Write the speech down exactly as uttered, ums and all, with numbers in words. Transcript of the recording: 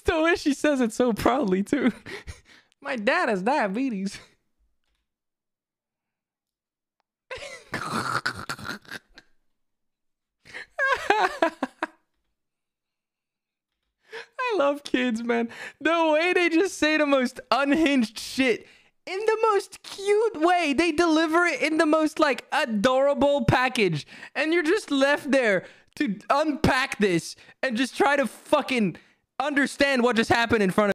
still is. She says it so proudly too. My dad has diabetes. I love kids, man. The way they just say the most unhinged shit in the most cute way. They deliver it in the most like adorable package. And you're just left there to unpack this and just try to fucking understand what just happened in front of